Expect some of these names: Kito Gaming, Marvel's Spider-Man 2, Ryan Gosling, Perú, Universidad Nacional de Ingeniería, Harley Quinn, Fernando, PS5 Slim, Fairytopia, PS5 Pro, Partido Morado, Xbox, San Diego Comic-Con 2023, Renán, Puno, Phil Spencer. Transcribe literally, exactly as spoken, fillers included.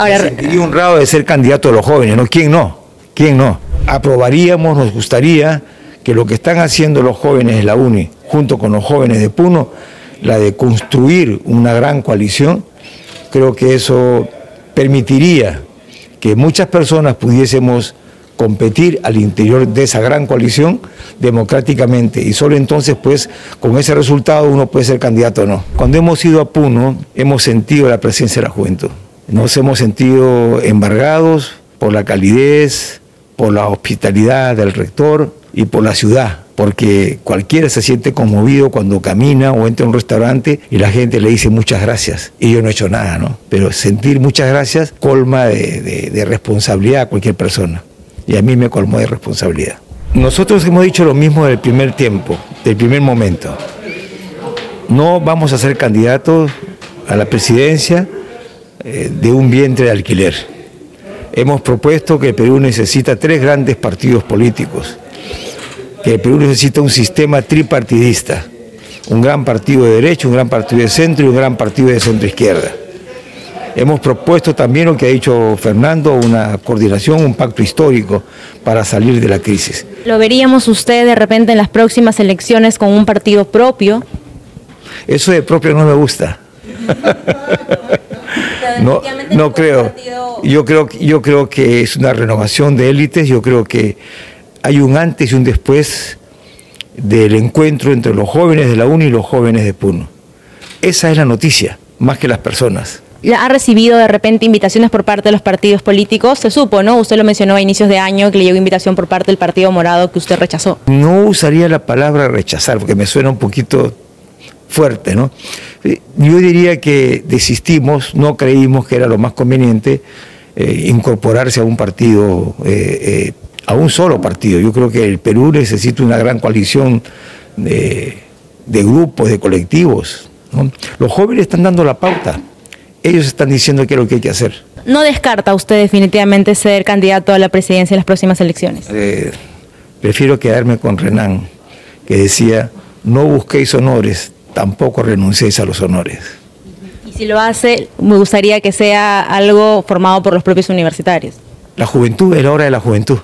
Ahora, me sentiría honrado de ser candidato de los jóvenes, ¿no? ¿Quién no? ¿Quién no? Aprobaríamos, nos gustaría que lo que están haciendo los jóvenes de la U N I, junto con los jóvenes de Puno, la de construir una gran coalición, creo que eso permitiría que muchas personas pudiésemos competir al interior de esa gran coalición democráticamente, y solo entonces, pues, con ese resultado uno puede ser candidato o no. Cuando hemos ido a Puno, hemos sentido la presencia de la juventud. Nos hemos sentido embargados por la calidez, por la hospitalidad del rector y por la ciudad, porque cualquiera se siente conmovido cuando camina o entra a un restaurante y la gente le dice muchas gracias, y yo no he hecho nada, ¿no? Pero sentir muchas gracias colma de, de, de responsabilidad a cualquier persona, y a mí me colmó de responsabilidad. Nosotros hemos dicho lo mismo del primer tiempo, del primer momento. No vamos a ser candidatos a la presidencia eh, de un vientre de alquiler. Hemos propuesto que el Perú necesita tres grandes partidos políticos, que el Perú necesita un sistema tripartidista, un gran partido de derecha, un gran partido de centro y un gran partido de centro-izquierda. Hemos propuesto también lo que ha dicho Fernando, una coordinación, un pacto histórico para salir de la crisis. ¿Lo veríamos usted de repente en las próximas elecciones con un partido propio? Eso de propio no me gusta. No, no creo. Yo creo, yo creo que es una renovación de élites, yo creo que hay un antes y un después del encuentro entre los jóvenes de la U N I y los jóvenes de Puno. Esa es la noticia, más que las personas. ¿Ha recibido de repente invitaciones por parte de los partidos políticos? Se supo, ¿no? Usted lo mencionó a inicios de año, que le llegó invitación por parte del Partido Morado que usted rechazó. No usaría la palabra rechazar, porque me suena un poquito fuerte, ¿no? Yo diría que desistimos, no creímos que era lo más conveniente eh, incorporarse a un partido eh, eh, a un solo partido. Yo creo que el Perú necesita una gran coalición de, de grupos, de colectivos, ¿no? Los jóvenes están dando la pauta, ellos están diciendo qué es lo que hay que hacer. ¿No descarta usted definitivamente ser candidato a la presidencia en las próximas elecciones? Eh, prefiero quedarme con Renán, que decía, no busquéis honores, tampoco renunciéis a los honores. Y si lo hace, me gustaría que sea algo formado por los propios universitarios. La juventud es la hora de la juventud.